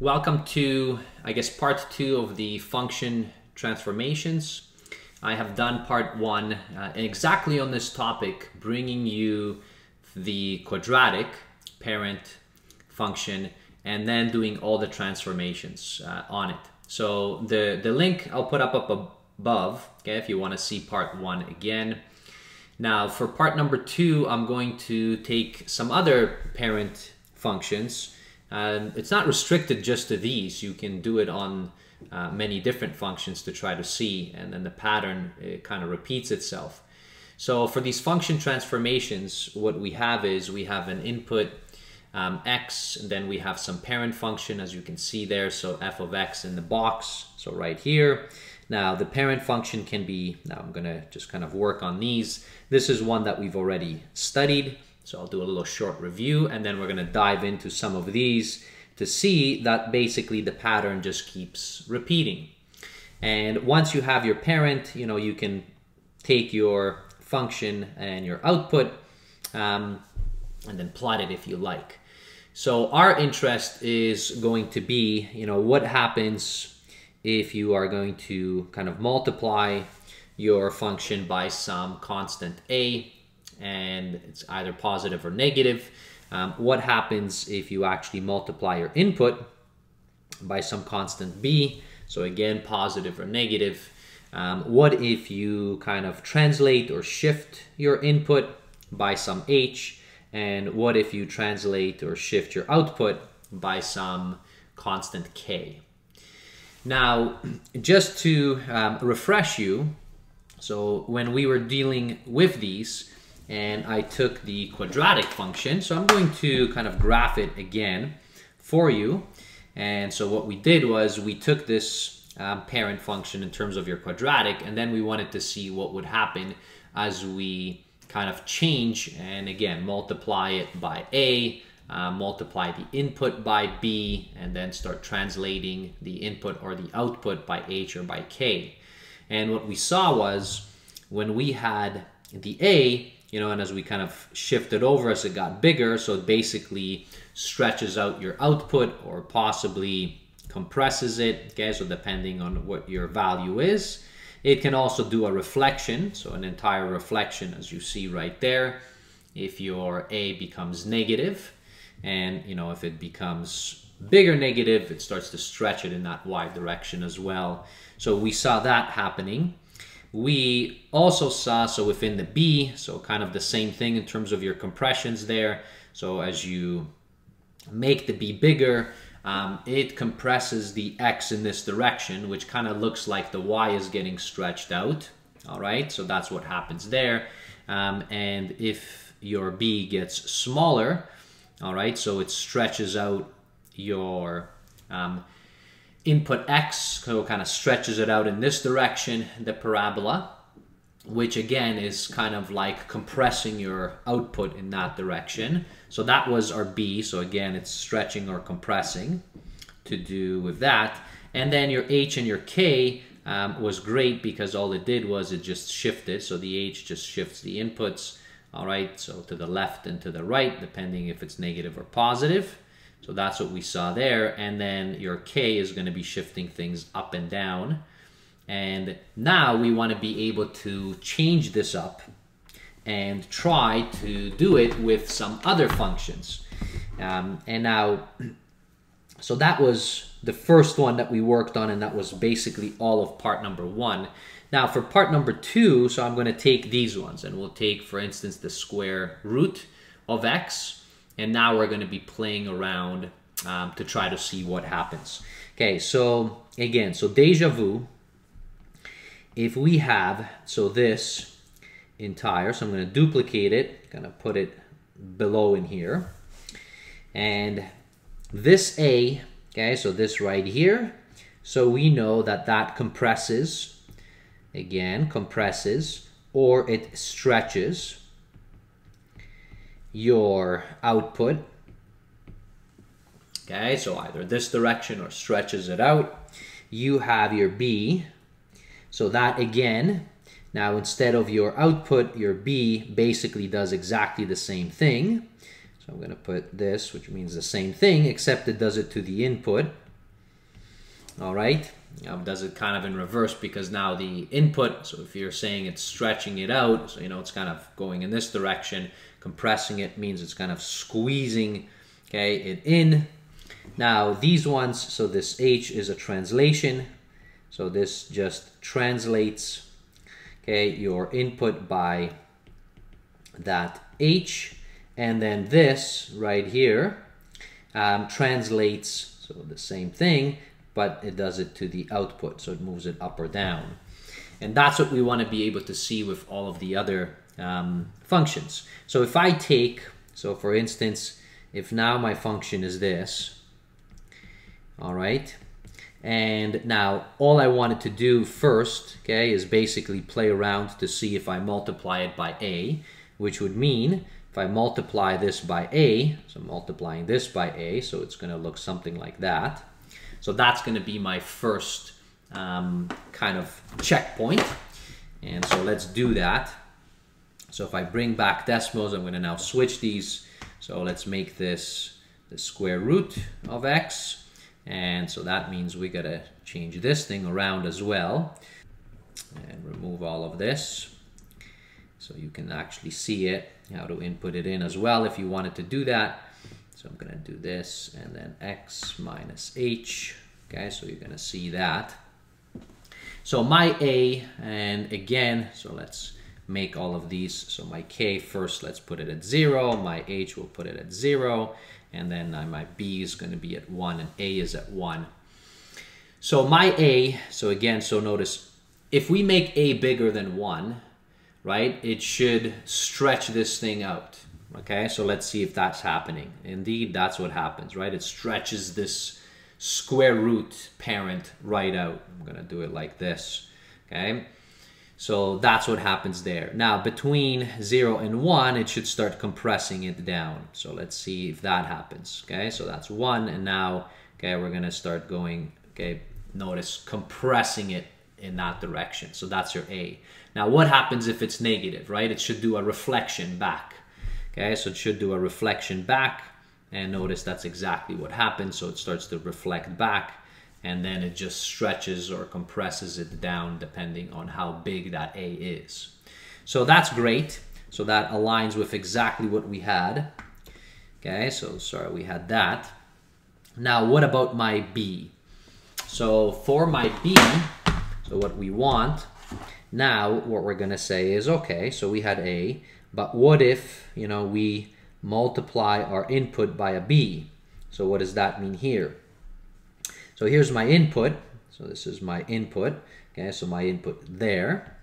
Welcome to, I guess, part two of the function transformations. I have done part one and exactly on this topic, bringing you the quadratic parent function and then doing all the transformations on it. So the link I'll put up above, okay, if you want to see part one again. Now for part number two, I'm going to take some other parent functions. It's not restricted just to these. You can do it on many different functions to try to see, and then the pattern kind of repeats itself. So for these function transformations, what we have is we have an input x, and then we have some parent function, as you can see there, so f of x in the box, so right here. Now the parent function can be, now I'm gonna just kind of work on these. This is one that we've already studied. So I'll do a little short review, and then we're going to dive into some of these to see that basically the pattern just keeps repeating. And once you have your parent, you know, you can take your function and your output and then plot it if you like. So our interest is going to be, you know, what happens if you are going to kind of multiply your function by some constant a, and it's either positive or negative. What happens if you actually multiply your input by some constant b, so again, positive or negative. What if you kind of translate or shift your input by some h, and what if you translate or shift your output by some constant k? Now, just to refresh you, so when we were dealing with these, and I took the quadratic function. So I'm going to kind of graph it again for you. And so what we did was we took this parent function in terms of your quadratic, and then we wanted to see what would happen as we kind of change and again, multiply it by a, multiply the input by b, and then start translating the input or the output by h or by k. And what we saw was when we had the a, you know, and as we kind of shifted over as it got bigger, so it basically stretches out your output or possibly compresses it, okay, so depending on what your value is. It can also do a reflection, so an entire reflection as you see right there, if your a becomes negative, and you know, if it becomes bigger negative, it starts to stretch it in that y direction as well. So we saw that happening. We also saw, so within the b, so kind of the same thing in terms of your compressions there. So as you make the b bigger, it compresses the x in this direction, which kind of looks like the y is getting stretched out. All right, so that's what happens there. And if your b gets smaller, all right, so it stretches out your input x, so kind of stretches it out in this direction, the parabola, which again is kind of like compressing your output in that direction. So that was our b, so again, it's stretching or compressing to do with that. And then your h and your k was great because all it did was it just shifted, so the h just shifts the inputs, all right, so to the left and to the right, depending if it's negative or positive. So that's what we saw there. And then your k is going to be shifting things up and down. And now we want to be able to change this up and try to do it with some other functions. And now, so that was the first one that we worked on, and that was basically all of part number one. Now for part number two, so I'm going to take these ones, and we'll take, for instance, the square root of x. And now we're going to be playing around to try to see what happens. Okay, so again, so deja vu, if we have, so this entire, so I'm going to duplicate it, going to put it below in here. And this a, okay, so this right here, so we know that that compresses, again, compresses, or it stretches your output, okay, so either this direction or stretches it out. You have your b, so that again, now instead of your output, your b basically does exactly the same thing. So I'm going to put this, which means the same thing, except it does it to the input, all right? Does it kind of in reverse, because now the input, so if you're saying it's stretching it out, so you know it's kind of going in this direction, compressing it means it's kind of squeezing, okay, it in. Now these ones, so this H is a translation, so this just translates, okay, your input by that H, and then this right here translates, so the same thing, but it does it to the output, so it moves it up or down. And that's what we want to be able to see with all of the other functions. So if I take, so for instance, if now my function is this, all right, and now all I wanted to do first, okay, is basically play around to see if I multiply it by A, which would mean if I multiply this by A, so multiplying this by A, so it's going to look something like that. So that's going to be my first kind of checkpoint. And so let's do that. So if I bring back Desmos, I'm going to now switch these. So let's make this the square root of x. And so that means we got to change this thing around as well. And remove all of this. So you can actually see it, how to input it in as well if you wanted to do that. So I'm gonna do this and then x minus h, okay, so you're gonna see that. So my a, and again, so let's make all of these. So my k first, let's put it at 0, my h will put it at 0, and then my b is gonna be at 1 and a is at 1. So my a, so again, so notice, if we make a bigger than 1, right, it should stretch this thing out. Okay, so let's see if that's happening. Indeed, that's what happens, right? It stretches this square root parent right out. I'm gonna do it like this, okay? So that's what happens there. Now, between 0 and 1, it should start compressing it down. So let's see if that happens, okay? So that's 1, and now, okay, we're gonna start going, okay, notice compressing it in that direction. So that's your A. Now, what happens if it's negative, right? It should do a reflection back. Okay, so it should do a reflection back, and notice that's exactly what happens. So it starts to reflect back, and then it just stretches or compresses it down depending on how big that A is. So that's great. So that aligns with exactly what we had. Okay, so sorry, we had that. Now, what about my B? So for my B, so what we want, now what we're gonna say is, okay, so we had A, but what if, you know, we multiply our input by a b? So what does that mean here? So here's my input. So this is my input. Okay, so my input there.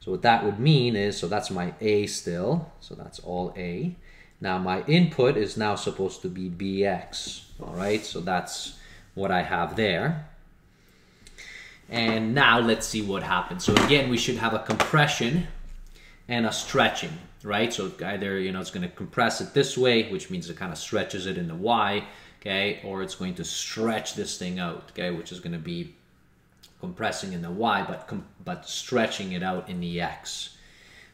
So what that would mean is, so that's my a still. So that's all a. Now my input is now supposed to be bx. All right, so that's what I have there. And now let's see what happens. So again, we should have a compression and a stretching, right? So either, you know, it's going to compress it this way, which means it kind of stretches it in the y, okay, or it's going to stretch this thing out, okay, which is going to be compressing in the y, but stretching it out in the x.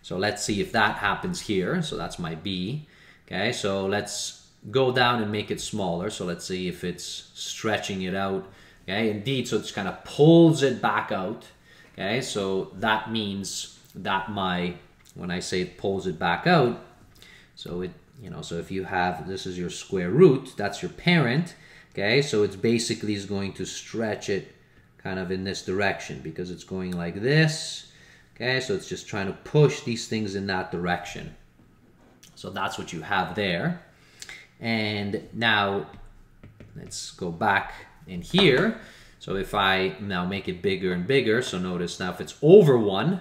So let's see if that happens here. So that's my b, okay, so let's go down and make it smaller. So let's see if it's stretching it out, okay, indeed, so it's kind of pulls it back out, okay, so that means that my, when I say it pulls it back out, so it, you know, so if you have, this is your square root, that's your parent, okay, so it's basically is going to stretch it kind of in this direction because it's going like this, okay, so it's just trying to push these things in that direction. So that's what you have there. And now let's go back in here. So if I now make it bigger and bigger, so notice now if it's over 1,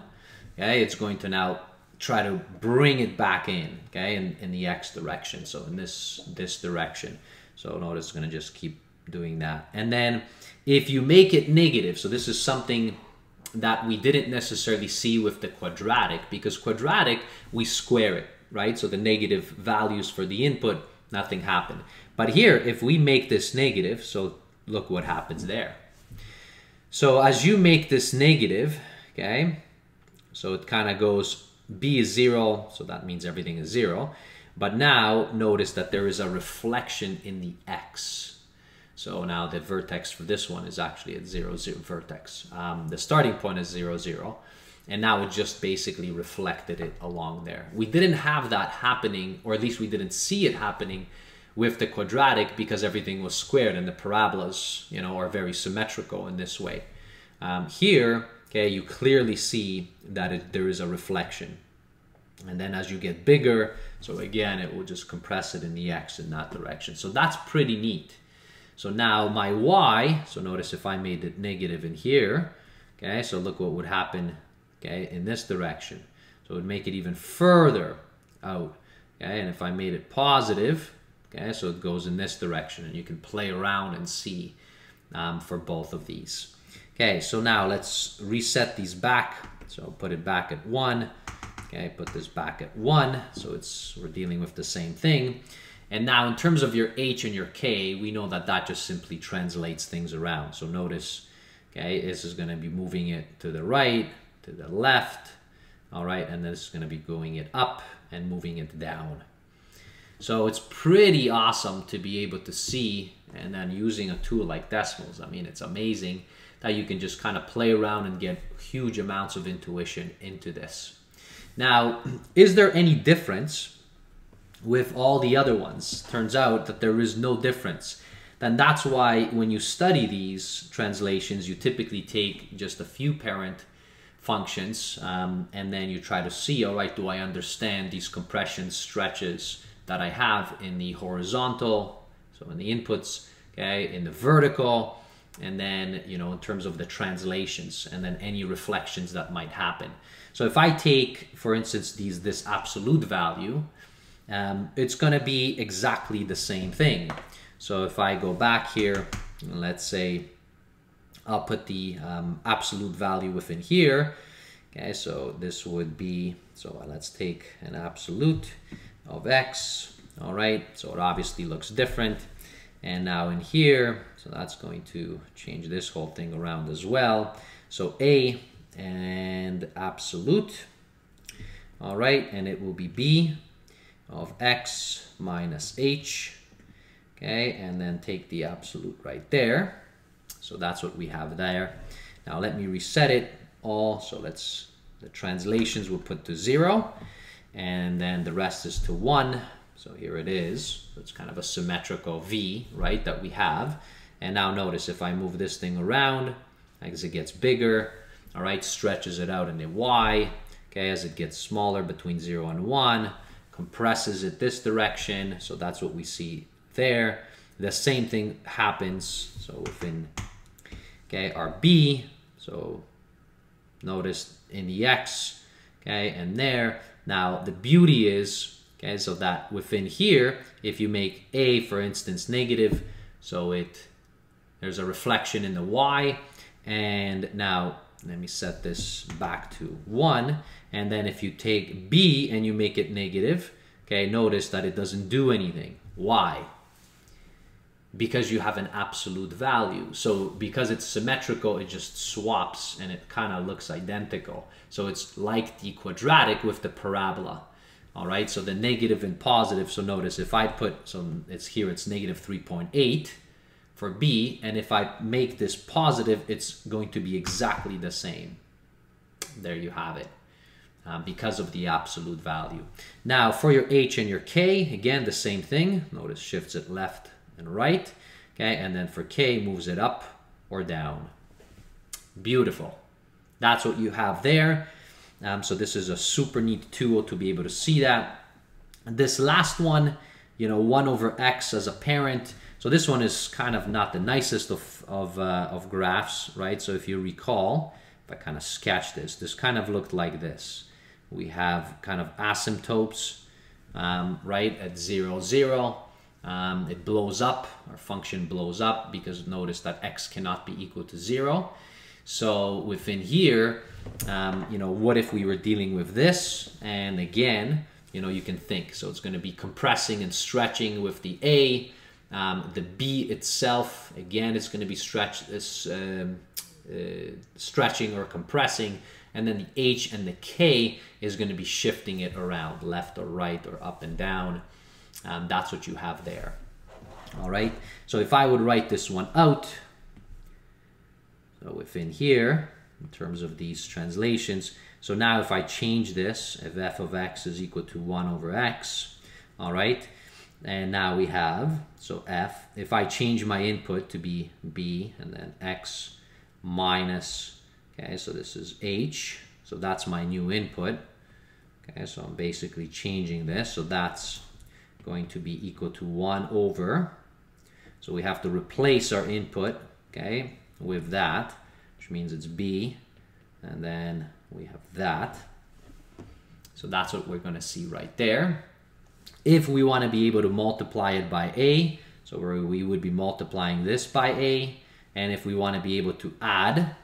okay, it's going to now try to bring it back in, okay, in the x direction, so in this direction. So notice it's going to just keep doing that. And then if you make it negative, so this is something that we didn't necessarily see with the quadratic, because quadratic, we square it, right? So the negative values for the input, nothing happened. But here, if we make this negative, so look what happens there. So as you make this negative, okay, so it kind of goes, b is 0, so that means everything is 0. But now notice that there is a reflection in the x. So now the vertex for this one is actually at 0, 0 vertex. The starting point is 0, 0. And now it just basically reflected it along there. We didn't have that happening, or at least we didn't see it happening with the quadratic, because everything was squared and the parabolas, you know, are very symmetrical in this way. Here, okay, you clearly see that there is a reflection. And then as you get bigger, so again, it will just compress it in the X in that direction. So that's pretty neat. So now my Y, so notice if I made it negative in here, okay, so look what would happen, okay, in this direction. So it would make it even further out, okay, and if I made it positive, okay, so it goes in this direction, and you can play around and see for both of these. Okay, so now let's reset these back. So put it back at 1. Okay, put this back at 1. So we're dealing with the same thing. And now in terms of your H and your K, we know that that just simply translates things around. So notice, okay, this is going to be moving it to the right, to the left, all right, and this is going to be going it up and moving it down. So it's pretty awesome to be able to see, and then using a tool like Decimals, I mean, it's amazing that you can just kind of play around and get huge amounts of intuition into this. Now, is there any difference with all the other ones? Turns out that there is no difference. Then that's why when you study these translations, you typically take just a few parent functions, and then you try to see, all right, do I understand these compressions, stretches, that I have in the horizontal, so in the inputs, okay, in the vertical, and then, you know, in terms of the translations, and then any reflections that might happen. So if I take, for instance, this absolute value, it's going to be exactly the same thing. So if I go back here, let's say I'll put the absolute value within here, okay, so this would be, so let's take an absolute of X, all right, so it obviously looks different. And now in here, so that's going to change this whole thing around as well. So A and absolute, all right, and it will be B of X minus H, okay, and then take the absolute right there. So that's what we have there. Now let me reset it all. So the translations will put to 0. And then the rest is to 1. So here it is. So it's kind of a symmetrical V, right, that we have. And now notice if I move this thing around, as it gets bigger, all right, stretches it out in the Y, okay, as it gets smaller between 0 and 1, compresses it this direction. So that's what we see there. The same thing happens, so within, okay, our B. So notice in the X, okay, and there. Now, the beauty is, okay, so that within here, if you make A, for instance, negative, so there's a reflection in the Y. And now, let me set this back to 1. And then if you take B and you make it negative, okay, notice that it doesn't do anything. Why? Because you have an absolute value. So because it's symmetrical, it just swaps and it kind of looks identical. So it's like the quadratic with the parabola. All right, so the negative and positive. So notice if I put, so it's here, it's negative 3.8 for B. And if I make this positive, it's going to be exactly the same. There you have it, because of the absolute value. Now for your H and your K, again, the same thing. Notice shifts it left and right, okay, and then for K moves it up or down. Beautiful. That's what you have there. So this is a super neat tool to be able to see that. This last one, you know, 1 over X as a parent. So this one is kind of not the nicest of graphs, right? So if you recall, if I kind of sketch this, this kind of looked like this. We have kind of asymptotes, right, at 0, 0. It blows up, our function blows up, because notice that X cannot be equal to 0. So within here, you know, what if we were dealing with this? And again, you know, you can think. So it's going to be compressing and stretching with the A. The B itself, again, it's going to be stretching or compressing. And then the H and the K is going to be shifting it around, left or right or up and down. That's what you have there. All right, so if I would write this one out, so within here, in terms of these translations, so now if I change this, if f of x is equal to 1 over x, all right, and now we have, so f, if I change my input to be b and then x minus, okay, so this is h, so that's my new input, okay, so I'm basically changing this, so that's going to be equal to 1 over, so we have to replace our input, okay, with that, which means it's b, and then we have that, so that's what we're going to see right there. If we want to be able to multiply it by a, so we would be multiplying this by a, and if we want to be able to add,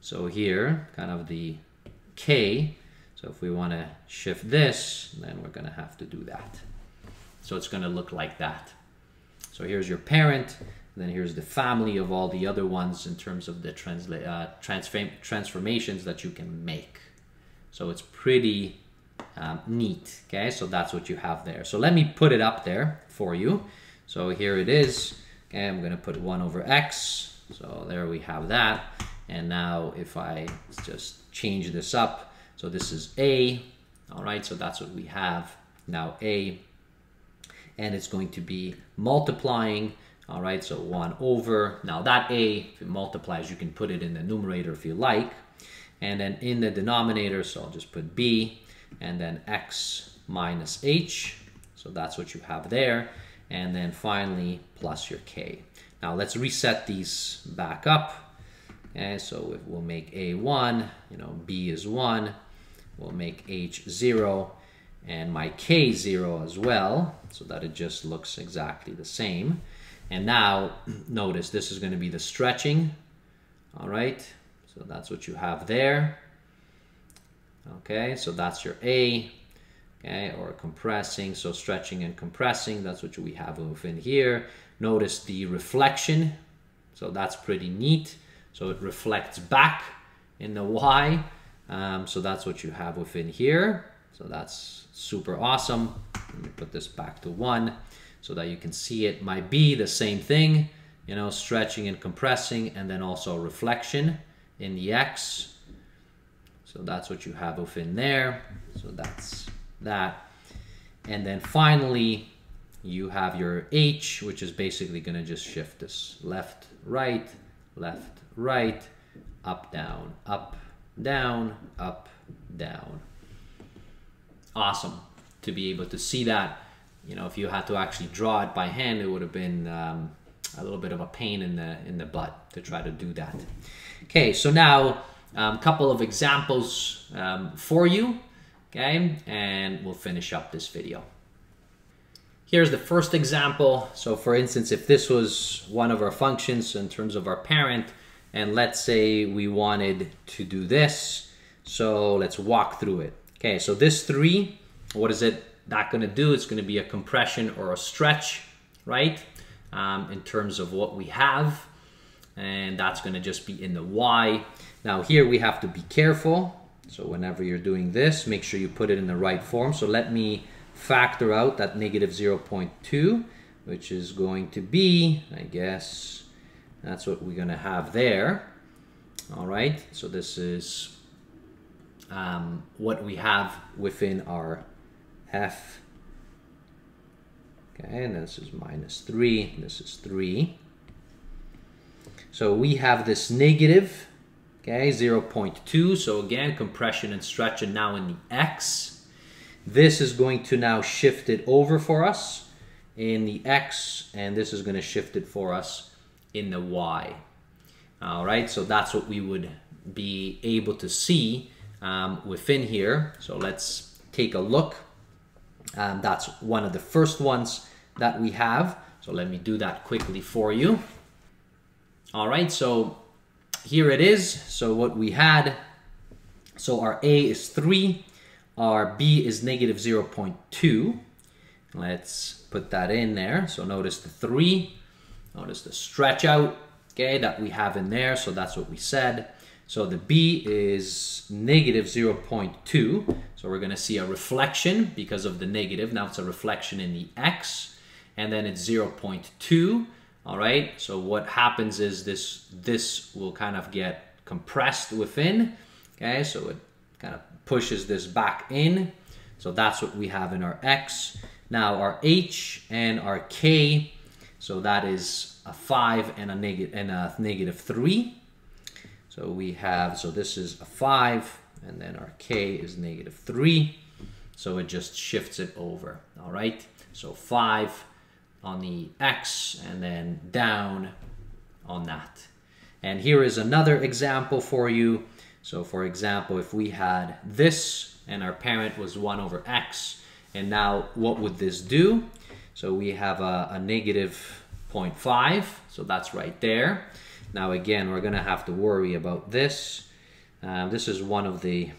so here, kind of the k, so if we want to shift this, then we're going to have to do that. So it's going to look like that. So here's your parent, and then here's the family of all the other ones in terms of the transformations that you can make. So it's pretty neat, okay? So that's what you have there. So let me put it up there for you. So here it is, okay? I'm going to put 1 over x, so there we have that. And now if I just change this up, so this is a, all right, so that's what we have now, a, and it's going to be multiplying, all right, so 1 over, now that a, if it multiplies, you can put it in the numerator if you like, and then in the denominator, so I'll just put b, and then x minus h, so that's what you have there, and then finally plus your k. Now let's reset these back up, and so if we'll make a 1, you know, b is 1, we'll make h 0, and my k 0 as well, so that it just looks exactly the same. And now notice this is going to be the stretching, all right, so that's what you have there, okay, so that's your a, okay, or compressing, so stretching and compressing, that's what we have within here. Notice the reflection, so that's pretty neat, so it reflects back in the y, so that's what you have within here. So that's super awesome. Let me put this back to 1 so that you can see it. My b, the same thing, you know, stretching and compressing, and then also reflection in the x. So that's what you have within there. So that's that. And then finally, you have your h, which is basically going to just shift this left, right, up, down, up, down, up, down. Awesome to be able to see that. You know, if you had to actually draw it by hand, it would have been a little bit of a pain in the butt to try to do that. Okay, so now a couple of examples for you, okay, and we'll finish up this video. Here's the first example. So for instance, if this was one of our functions in terms of our parent, and let's say we wanted to do this, so let's walk through it. Okay, so this 3, what is it that going to do? It's going to be a compression or a stretch, right? In terms of what we have, and that's going to just be in the y. Now here we have to be careful. So whenever you're doing this, make sure you put it in the right form. So let me factor out that negative 0.2, which is going to be, I guess, that's what we're going to have there. All right, so this is what we have within our f, okay, and this is minus 3, this is 3. So we have this negative, okay, 0.2, so again, compression and stretch, and now in the x, this is going to now shift it over for us in the x, and this is going to shift it for us in the y. All right, so that's what we would be able to see within here. So let's take a look. That's one of the first ones that we have. So let me do that quickly for you. All right, so here it is. So what we had, so our a is 3, our b is negative 0.2. Let's put that in there. So notice the 3, notice the stretch out, okay, that we have in there. So that's what we said. So the b is negative 0.2, so we're going to see a reflection because of the negative. Now it's a reflection in the x, and then it's 0.2. All right, so what happens is this will kind of get compressed within, okay? So it kind of pushes this back in. So that's what we have in our X. Now our H and our K, so that is a 5 and a negative 3. So we have, so this is a 5, and then our K is negative 3. So it just shifts it over, all right? So 5 on the X and then down on that. And here is another example for you. So for example, if we had this and our parent was 1 over X, and now what would this do? So we have a negative 0.5, so that's right there. Now again, we're gonna have to worry about this. This is one of the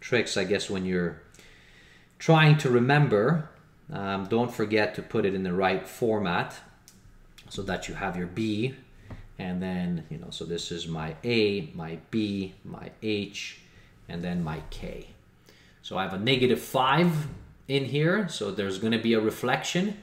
tricks, I guess, when you're trying to remember, don't forget to put it in the right format so that you have your B, and then, you know, so this is my A, my B, my H, and then my K. So I have a negative 5 in here, so there's gonna be a reflection,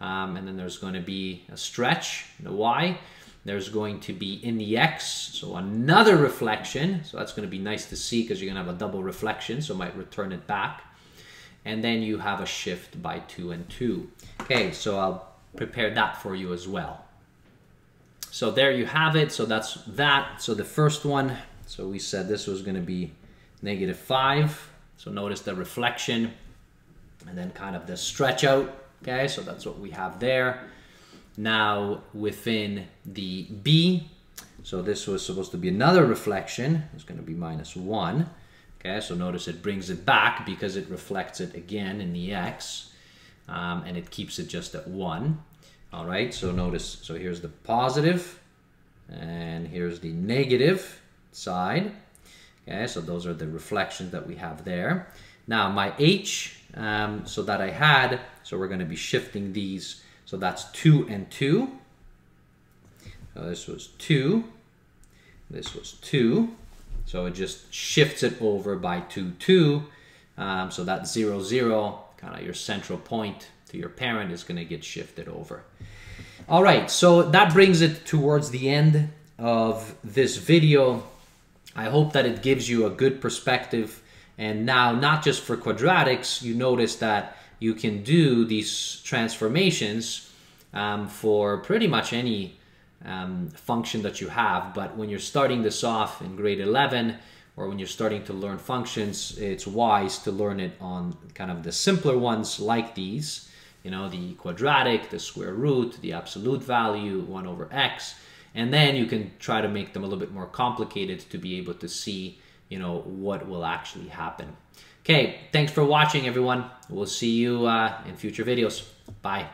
and then there's gonna be a stretch, the Y. There's going to be in the X, so another reflection. So that's gonna be nice to see because you're gonna have a double reflection, so might return it back. And then you have a shift by 2 and 2. Okay, so I'll prepare that for you as well. So there you have it, so that's that. So the first one, so we said this was gonna be negative 5. So notice the reflection and then kind of the stretch out, okay? So that's what we have there. Now within the B, so this was supposed to be another reflection. It's gonna be minus 1, okay? So notice it brings it back because it reflects it again in the X, and it keeps it just at 1. All right, so notice, so here's the positive and here's the negative side. Okay, so those are the reflections that we have there. Now my H, so that I had, so we're gonna be shifting these. So that's 2 and 2. So this was 2, this was 2. So it just shifts it over by 2, 2. So that's 0, 0, kind of your central point to your parent is gonna get shifted over. All right, so that brings it towards the end of this video. I hope that it gives you a good perspective. And now, not just for quadratics, you notice that you can do these transformations for pretty much any function that you have. But when you're starting this off in grade 11, or when you're starting to learn functions, it's wise to learn it on kind of the simpler ones like these, you know, the quadratic, the square root, the absolute value, 1 over x. And then you can try to make them a little bit more complicated to be able to see, you know, what will actually happen. Okay, thanks for watching, everyone. We'll see you in future videos. Bye.